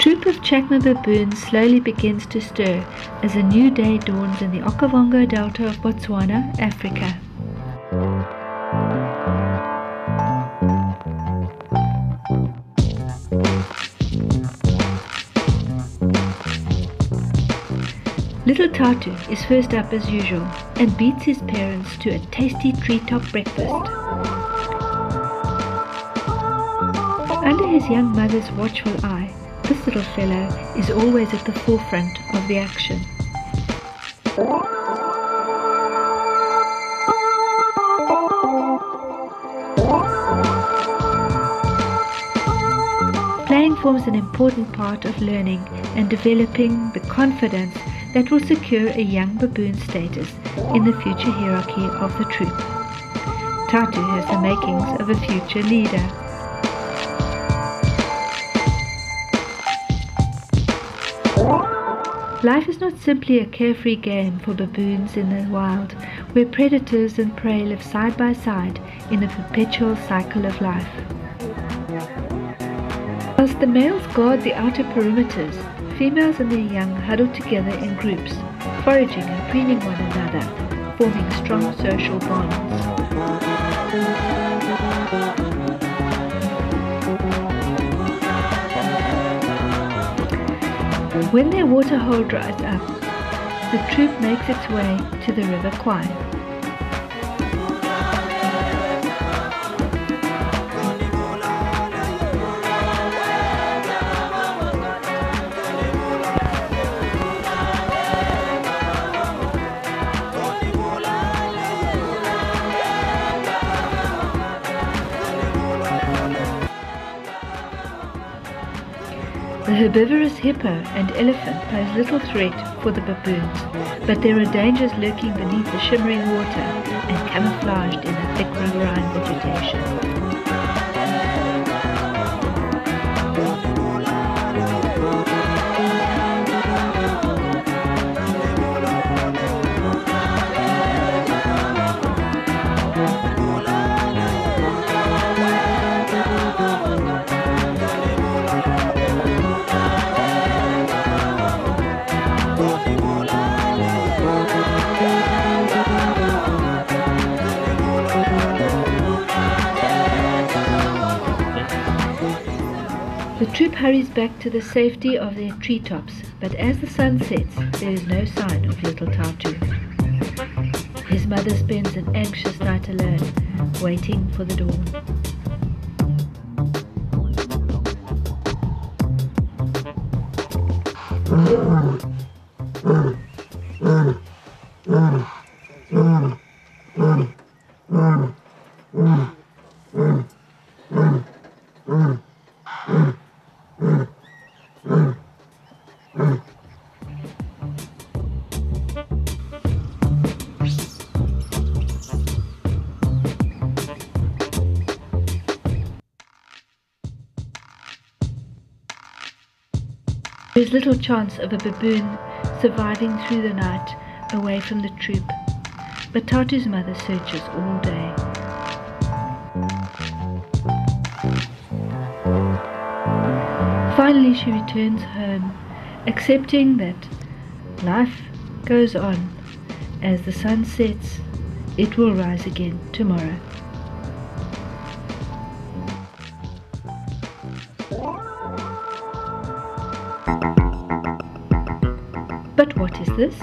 troop of chacma baboons slowly begins to stir as a new day dawns in the Okavango Delta of Botswana, Africa. Little Tatu is first up as usual and beats his parents to a tasty treetop breakfast. Under his young mother's watchful eye, this little fellow is always at the forefront of the action. Playing forms an important part of learning and developing the confidence that will secure a young baboon status in the future hierarchy of the troop. Tatu has the makings of a future leader. Life is not simply a carefree game for baboons in the wild, where predators and prey live side by side in a perpetual cycle of life. Whilst the males guard the outer perimeters, females and their young huddle together in groups, foraging and preening one another, forming strong social bonds. When their water hole dries up, the troop makes its way to the River Kwai. The herbivorous hippo and elephant pose little threat for the baboons, but there are dangers lurking beneath the shimmering water and camouflaged in the thick riverine vegetation. The troop hurries back to the safety of their treetops, but as the sun sets, there is no sign of little Tatu. His mother spends an anxious night alone, waiting for the dawn. There's little chance of a baboon surviving through the night away from the troop, but Tatu's mother searches all day. Finally, she returns home, accepting that life goes on. As the sun sets, it will rise again tomorrow. But what is this?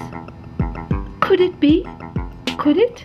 Could it be? Could it?